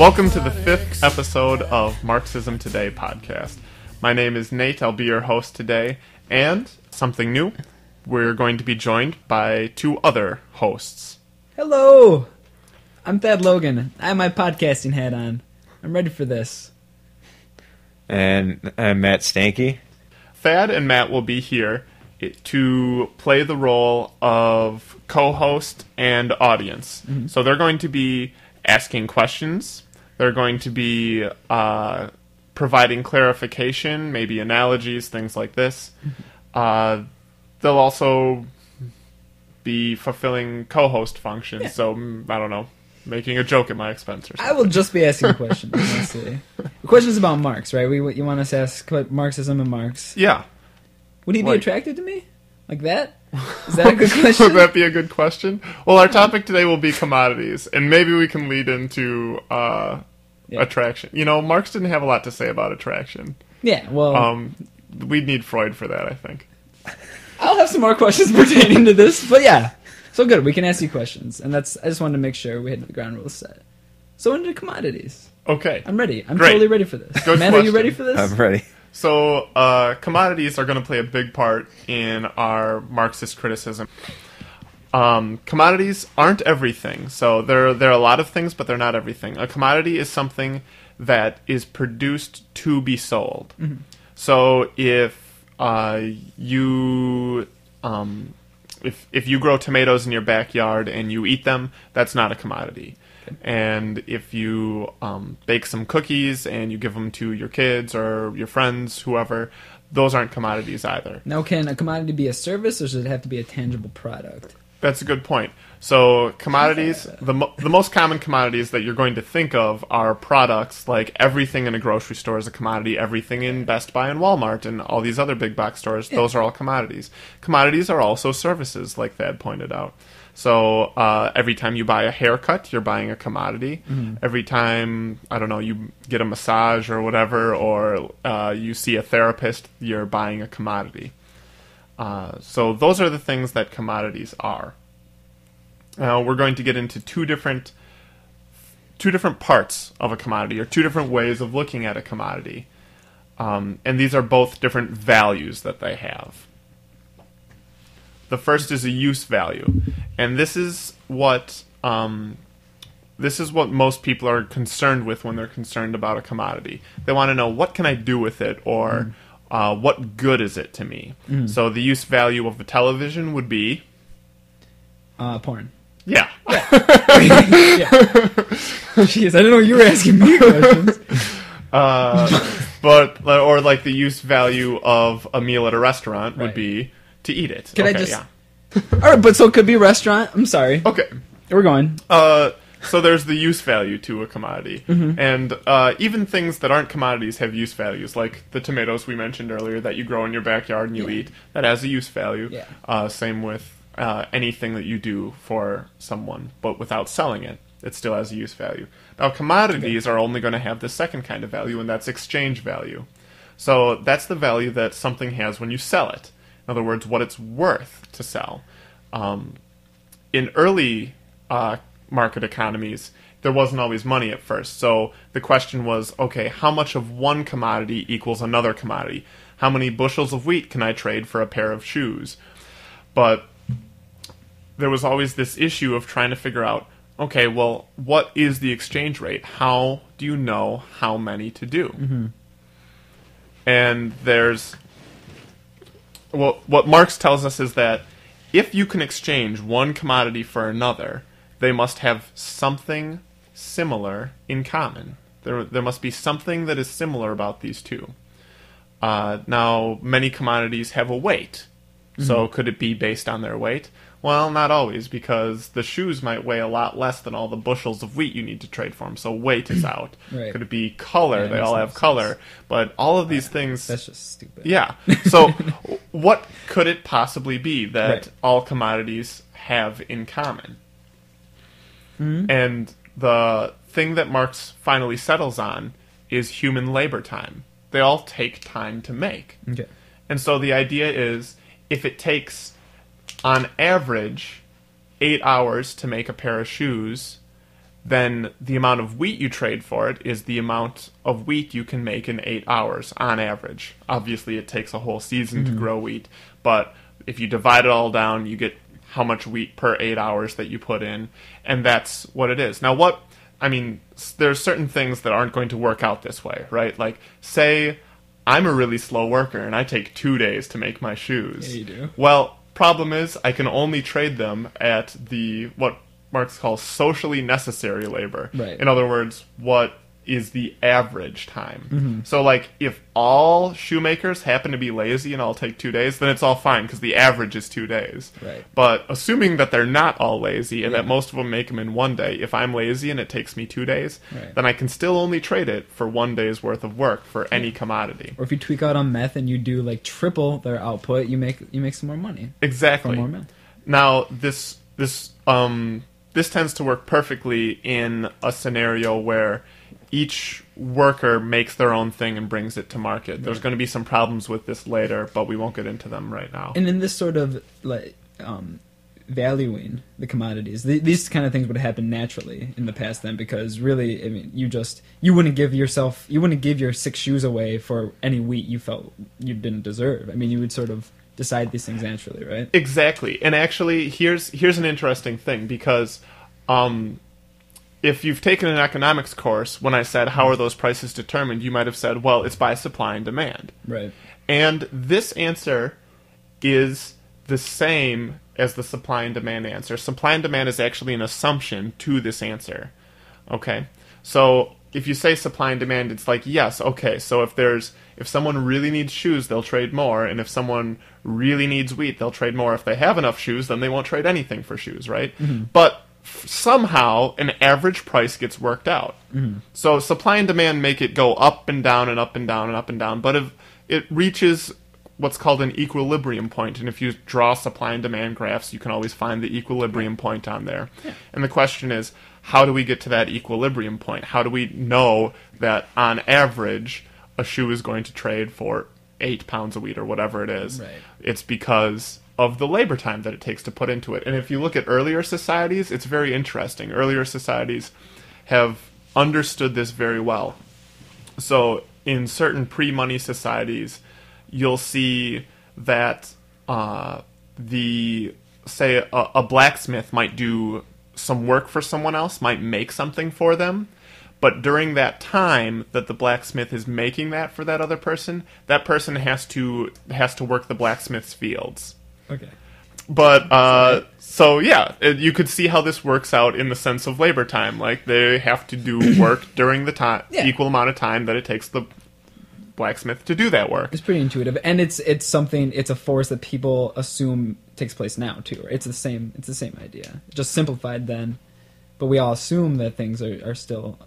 Welcome to the 5th episode of Marxism Today podcast. My name is Nate, I'll be your host today, and something new, we're going to be joined by two other hosts. Hello! I'm Thad Logan. I have my podcasting hat on. I'm ready for this. And I'm Matt Stanky. Thad and Matt will be here to play the role of co-host and audience. Mm-hmm. So they're going to be asking questions. They're going to be providing clarification, maybe analogies, things like this. They'll also be fulfilling co-host functions, So, I don't know, making a joke at my expense or something. I will just be asking questions, honestly. Questions about Marx, right? You want us to ask Marxism and Marx? Yeah. Would he be attracted to me? Like that? Is that a good question? Would that be a good question? Well, our topic today will be commodities, and maybe we can lead into attraction. You know, Marx didn't have a lot to say about attraction. Yeah, well... we'd need Freud for that, I think. I'll have some more questions pertaining to this, but yeah. So good, we can ask you questions, and I just wanted to make sure we had the ground rules set. So into commodities. Okay. I'm ready. I'm totally ready for this. Matt, are you ready for this? I'm ready. So, commodities are going to play a big part in our Marxist criticism. Commodities aren't everything. So, they're a lot of things, but they're not everything. A commodity is something that is produced to be sold. Mm-hmm. So, if you grow tomatoes in your backyard and you eat them, that's not a commodity. And if you bake some cookies and you give them to your kids or your friends, whoever, those aren't commodities either. Now, can a commodity be a service, or does it have to be a tangible product? That's a good point. So commodities, the most common commodities that you're going to think of are products. Like everything in a grocery store is a commodity, everything in Best Buy and Walmart and all these other big box stores, those are all commodities. Commodities are also services, like Thad pointed out. So every time you buy a haircut, you're buying a commodity. Mm-hmm. Every time, I don't know, you get a massage or whatever, or you see a therapist, you're buying a commodity. So those are the things that commodities are. Now we're going to get into two different parts of a commodity, or two different ways of looking at a commodity. And these are both different values that they have. The first is a use value, and this is what most people are concerned with when they're concerned about a commodity. They want to know, what can I do with it, or what good is it to me? Mm. So the use value of a television would be porn. Yeah. Yeah. Jeez, I didn't know you were asking me questions. Or like the use value of a meal at a restaurant would be to eat it. Can I just... Yeah. All right, but so it could be restaurant. I'm sorry. Okay. We're going. So there's the use value to a commodity. Mm-hmm. And even things that aren't commodities have use values, like the tomatoes we mentioned earlier that you grow in your backyard and you eat. That has a use value. Yeah. Same with anything that you do for someone, but without selling it. It still has a use value. Now, commodities are only going to have the second kind of value, and that's exchange value. So that's the value that something has when you sell it. In other words, what it's worth to sell. In early market economies, there wasn't always money at first. So the question was, okay, how much of one commodity equals another commodity? How many bushels of wheat can I trade for a pair of shoes? But there was always this issue of trying to figure out, okay, well, what is the exchange rate? How do you know how many to do? Mm-hmm. And there's... Well, what Marx tells us is that if you can exchange one commodity for another, they must have something similar in common. There must be something that is similar about these two. Now, many commodities have a weight. Mm-hmm. So could it be based on their weight? Well, not always, because the shoes might weigh a lot less than all the bushels of wheat you need to trade for them, so weight is out. Right. Could it be color? They all have color. But all of these things... That's just stupid. Yeah. So what could it possibly be that all commodities have in common? Mm-hmm. And the thing that Marx finally settles on is human labor time. They all take time to make. Okay. And so the idea is, if it takes... on average, 8 hours to make a pair of shoes, then the amount of wheat you trade for it is the amount of wheat you can make in 8 hours on average. Obviously, it takes a whole season to grow wheat, but if you divide it all down, you get how much wheat per 8 hours that you put in, and that's what it is. Now, what, I mean, there's certain things that aren't going to work out this way, right? Like, say I'm a really slow worker and I take 2 days to make my shoes. Yeah, you do. Well, problem is I can only trade them at the, what Marx calls socially necessary labor. Right. In other words, what is the average time. Mm-hmm. So, like, if all shoemakers happen to be lazy and all take 2 days, then it's all fine because the average is 2 days. Right. But assuming that they're not all lazy and that most of them make them in 1 day, if I'm lazy and it takes me 2 days, then I can still only trade it for 1 day's worth of work for any commodity. Or if you tweak out on meth and you do, like, triple their output, you make some more money. Exactly. From more meth. Now, this tends to work perfectly in a scenario where each worker makes their own thing and brings it to market. There's going to be some problems with this later, but we won't get into them right now. And in this sort of, like, valuing the commodities, these kind of things would happen naturally in the past then, because really, I mean, you wouldn't give your 6 shoes away for any wheat you felt you didn't deserve. I mean, you would sort of decide these things naturally, right? Exactly. And actually, here's an interesting thing, because if you've taken an economics course, when I said, how are those prices determined, you might have said, well, it's by supply and demand. Right. And this answer is the same as the supply and demand answer. Supply and demand is actually an assumption to this answer. Okay? So if you say supply and demand, it's like, yes, okay, so if someone really needs shoes, they'll trade more, and if someone really needs wheat, they'll trade more. If they have enough shoes, then they won't trade anything for shoes, right? Mm-hmm. But somehow an average price gets worked out. Mm-hmm. So supply and demand make it go up and down and up and down and up and down, but if it reaches what's called an equilibrium point, and if you draw supply and demand graphs, you can always find the equilibrium point on there. Yeah. And the question is, how do we get to that equilibrium point? How do we know that on average a shoe is going to trade for 8 pounds of wheat or whatever it is? Right. It's because of the labor time that it takes to put into it. And if you look at earlier societies, it's very interesting. Earlier societies have understood this very well. So in certain pre-money societies, you'll see that a blacksmith might do some work for someone else, might make something for them. But during that time that the blacksmith is making that for that other person, that person has to work the blacksmith's fields. Okay. But, so yeah, you could see how this works out in the sense of labor time. Like, they have to do work during the time, equal amount of time that it takes the blacksmith to do that work. It's pretty intuitive. And it's a force that people assume takes place now, too. Right? It's the same idea. Just simplified then. But we all assume that things are still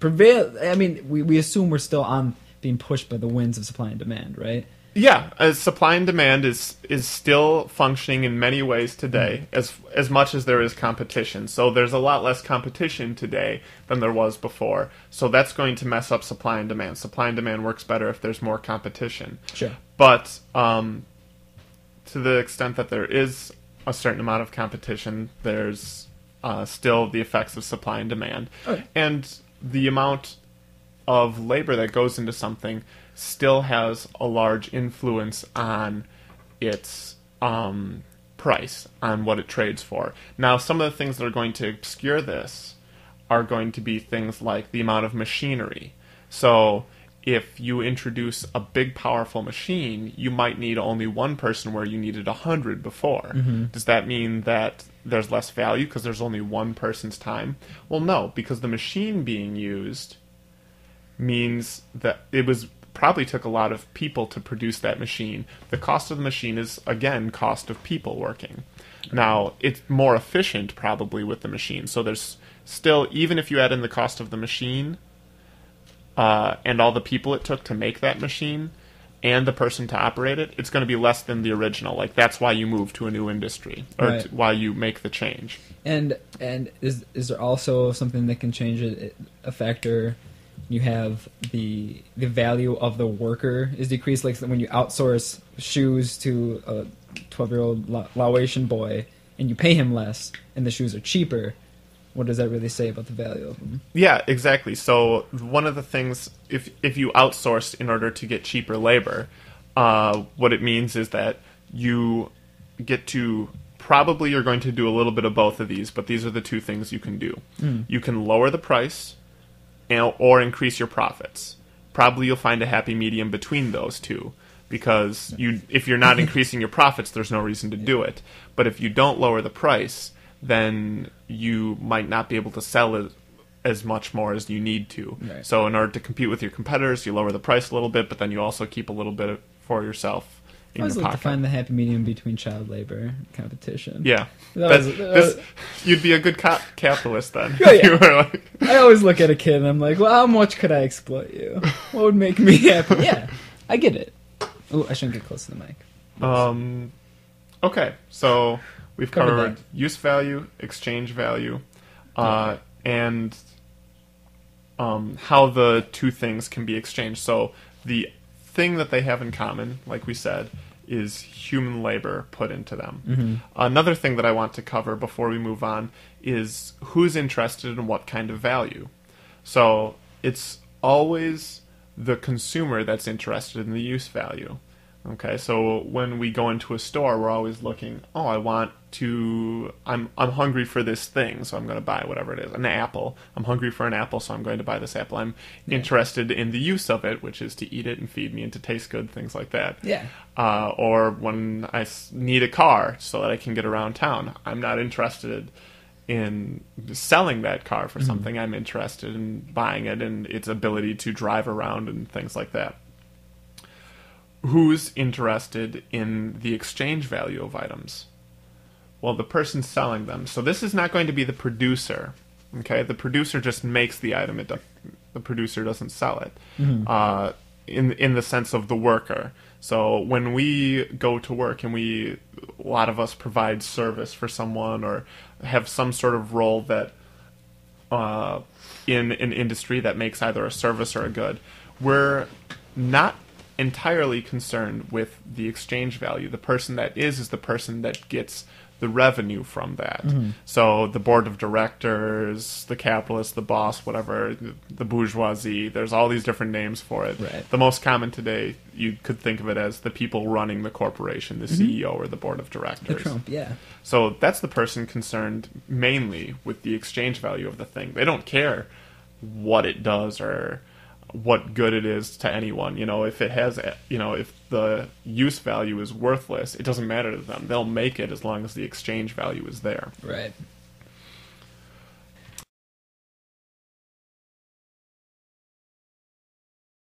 prevail. I mean, we assume we're still being pushed by the winds of supply and demand, right? Yeah, supply and demand is still functioning in many ways today, as much as there is competition. So there's a lot less competition today than there was before. So that's going to mess up supply and demand. Supply and demand works better if there's more competition. Sure. But to the extent that there is a certain amount of competition, there's still the effects of supply and demand. Okay. And the amount of labor that goes into something still has a large influence on its price, on what it trades for. Now, some of the things that are going to obscure this are going to be things like the amount of machinery. So if you introduce a big, powerful machine, you might need only 1 person where you needed 100 before. Mm-hmm. Does that mean that there's less value because there's only 1 person's time? Well, no, because the machine being used means that it was probably took a lot of people to produce that machine. The cost of the machine is, again, cost of people working. Now, it's more efficient probably with the machine. So there's still, even if you add in the cost of the machine and all the people it took to make that machine and the person to operate it, it's going to be less than the original. Like, that's why you move to a new industry, or right, why you make the change. And is there also something that can change it, a factor? You have the value of the worker is decreased. Like when you outsource shoes to a 12-year-old Laotian boy and you pay him less and the shoes are cheaper, what does that really say about the value of them? Yeah, exactly. So one of the things, if you outsource in order to get cheaper labor, what it means is that you get to, probably you're going to do a little bit of both of these, but these are the two things you can do. Mm. You can lower the price or increase your profits. Probably you'll find a happy medium between those two, because if you're not increasing your profits, there's no reason to do it. But if you don't lower the price, then you might not be able to sell as much more as you need to. Right. So in order to compete with your competitors, you lower the price a little bit, but then you also keep a little bit for yourself in your pocket. I always like to find the happy medium between child labor and competition. Yeah. You'd be a good capitalist then. Oh, yeah. I always look at a kid and I'm like, well, how much could I exploit you? What would make me happy? Yeah, I get it. Oh, I shouldn't get close to the mic. Okay, so we've covered use value, exchange value, and how the two things can be exchanged. So the thing that they have in common, like we said, is human labor put into them. Mm-hmm. Another thing that I want to cover before we move on is who's interested in what kind of value. So it's always the consumer that's interested in the use value. Okay, so when we go into a store, we're always looking, I'm hungry for this thing, so I'm going to buy whatever it is, an apple. I'm hungry for an apple, so I'm going to buy this apple. I'm interested in the use of it, which is to eat it and feed me and to taste good, things like that. Yeah. Or when I need a car so that I can get around town, I'm not interested in selling that car for something. Mm-hmm. I'm interested in buying it and its ability to drive around and things like that. Who's interested in the exchange value of items? Well, the person selling them. So this is not going to be the producer. Okay, the producer just makes the item. The producer doesn't sell it. Mm-hmm. In the sense of the worker. So when we go to work and a lot of us provide service for someone or have some sort of role that in an industry that makes either a service or a good, we're not entirely concerned with the exchange value. The person that is the person that gets the revenue from that. Mm-hmm. So the board of directors, the capitalist, the boss, whatever, the bourgeoisie, there's all these different names for it. Right. The most common today, you could think of it as the people running the corporation, the mm-hmm. CEO or the board of directors. The Trump, yeah. So that's the person concerned mainly with the exchange value of the thing. They don't care what it does or what good it is to anyone. If it has, if the use value is worthless, it doesn't matter to them. They'll make it as long as the exchange value is there. Right.